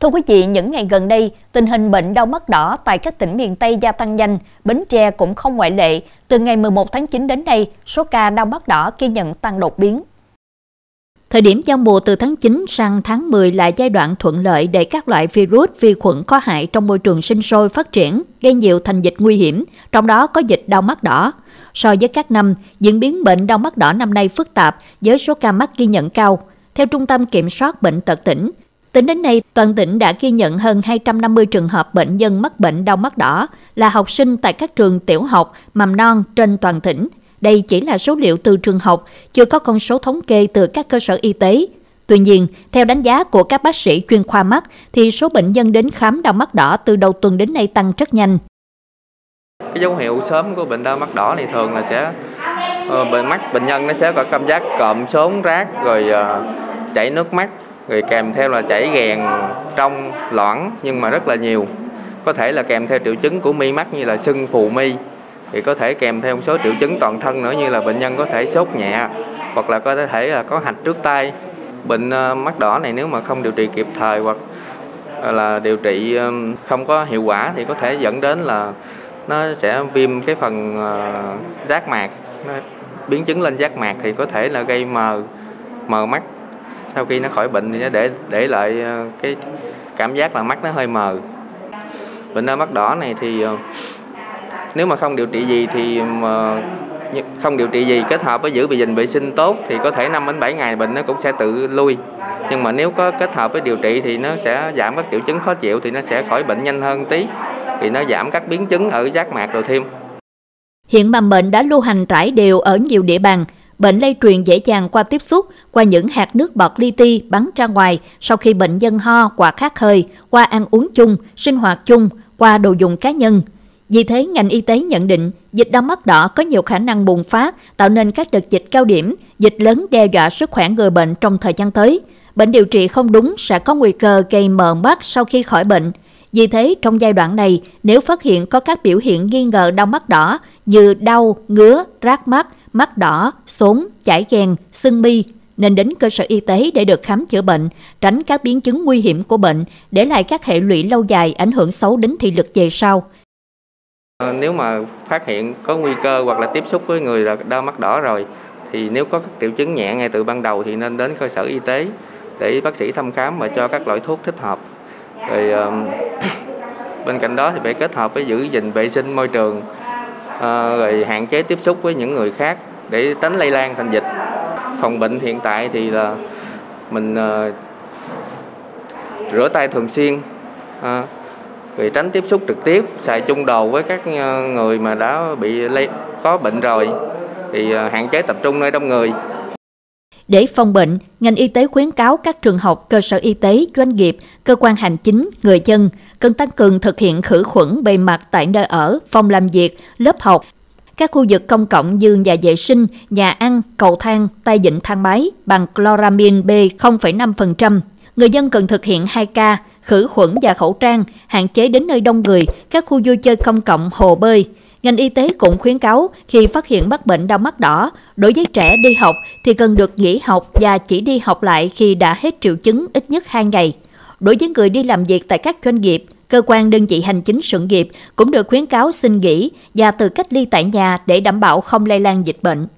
Thưa quý vị, những ngày gần đây, tình hình bệnh đau mắt đỏ tại các tỉnh miền Tây gia tăng nhanh, Bến Tre cũng không ngoại lệ. Từ ngày 11 tháng 9 đến nay, số ca đau mắt đỏ ghi nhận tăng đột biến. Thời điểm giao mùa từ tháng 9 sang tháng 10 là giai đoạn thuận lợi để các loại virus, vi khuẩn có hại trong môi trường sinh sôi phát triển, gây nhiều thành dịch nguy hiểm, trong đó có dịch đau mắt đỏ. So với các năm, diễn biến bệnh đau mắt đỏ năm nay phức tạp với số ca mắc ghi nhận cao. Theo Trung tâm Kiểm soát bệnh tật tỉnh, tính đến nay, toàn tỉnh đã ghi nhận hơn 250 trường hợp bệnh nhân mắc bệnh đau mắt đỏ là học sinh tại các trường tiểu học, mầm non trên toàn tỉnh. Đây chỉ là số liệu từ trường học, chưa có con số thống kê từ các cơ sở y tế. Tuy nhiên, theo đánh giá của các bác sĩ chuyên khoa mắt, thì số bệnh nhân đến khám đau mắt đỏ từ đầu tuần đến nay tăng rất nhanh. Cái dấu hiệu sớm của bệnh đau mắt đỏ này thường là sẽ bệnh nhân nó sẽ có cảm giác cộm sốn rát, rồi chảy nước mắt, rồi kèm theo là chảy ghèn trong loãng nhưng mà rất là nhiều. Có thể là kèm theo triệu chứng của mi mắt như là sưng phù mi, thì có thể kèm theo một số triệu chứng toàn thân nữa như là bệnh nhân có thể sốt nhẹ hoặc là có thể là có hạch trước tai. Bệnh mắt đỏ này nếu mà không điều trị kịp thời hoặc là điều trị không có hiệu quả thì có thể dẫn đến là nó sẽ viêm cái phần giác mạc, biến chứng lên giác mạc thì có thể là gây mờ mắt. Sau khi nó khỏi bệnh thì nó để lại cái cảm giác là mắt nó hơi mờ. Bệnh đau mắt đỏ này thì nếu mà không điều trị gì kết hợp với giữ vệ sinh tốt thì có thể 5 đến 7 ngày bệnh nó cũng sẽ tự lui. Nhưng mà nếu có kết hợp với điều trị thì nó sẽ giảm các triệu chứng khó chịu thì nó sẽ khỏi bệnh nhanh hơn tí. Thì nó giảm các biến chứng ở giác mạc rồi thêm. Hiện mầm bệnh đã lưu hành trải đều ở nhiều địa bàn. Bệnh lây truyền dễ dàng qua tiếp xúc, qua những hạt nước bọt li ti bắn ra ngoài sau khi bệnh nhân ho hoặc khát hơi, qua ăn uống chung, sinh hoạt chung, qua đồ dùng cá nhân. Vì thế, ngành y tế nhận định dịch đau mắt đỏ có nhiều khả năng bùng phát, tạo nên các đợt dịch cao điểm, dịch lớn đe dọa sức khỏe người bệnh trong thời gian tới. Bệnh điều trị không đúng sẽ có nguy cơ gây mờ mắt sau khi khỏi bệnh. Vì thế, trong giai đoạn này, nếu phát hiện có các biểu hiện nghi ngờ đau mắt đỏ như đau, ngứa, rát mắt, mắt đỏ, sốn, chảy ghèn, sưng mi, nên đến cơ sở y tế để được khám chữa bệnh, tránh các biến chứng nguy hiểm của bệnh, để lại các hệ lụy lâu dài ảnh hưởng xấu đến thị lực về sau. Nếu mà phát hiện có nguy cơ hoặc là tiếp xúc với người là đau mắt đỏ rồi, thì nếu có các triệu chứng nhẹ ngay từ ban đầu thì nên đến cơ sở y tế để bác sĩ thăm khám và cho các loại thuốc thích hợp. Rồi bên cạnh đó thì phải kết hợp với giữ gìn vệ sinh môi trường, rồi hạn chế tiếp xúc với những người khác để tránh lây lan thành dịch. Phòng bệnh hiện tại thì là mình rửa tay thường xuyên, rồi tránh tiếp xúc trực tiếp, xài chung đồ với các người mà đã có bệnh rồi, thì hạn chế tập trung nơi đông người. Để phòng bệnh, ngành y tế khuyến cáo các trường học, cơ sở y tế, doanh nghiệp, cơ quan hành chính, người dân cần tăng cường thực hiện khử khuẩn bề mặt tại nơi ở, phòng làm việc, lớp học, các khu vực công cộng như nhà vệ sinh, nhà ăn, cầu thang, tay vịn thang máy bằng chloramin B0,5%. Người dân cần thực hiện 2K, khử khuẩn và khẩu trang, hạn chế đến nơi đông người, các khu vui chơi công cộng, hồ bơi. Ngành y tế cũng khuyến cáo khi phát hiện mắc bệnh đau mắt đỏ, đối với trẻ đi học thì cần được nghỉ học và chỉ đi học lại khi đã hết triệu chứng ít nhất 2 ngày. Đối với người đi làm việc tại các doanh nghiệp, cơ quan đơn vị hành chính sự nghiệp cũng được khuyến cáo xin nghỉ và tự cách ly tại nhà để đảm bảo không lây lan dịch bệnh.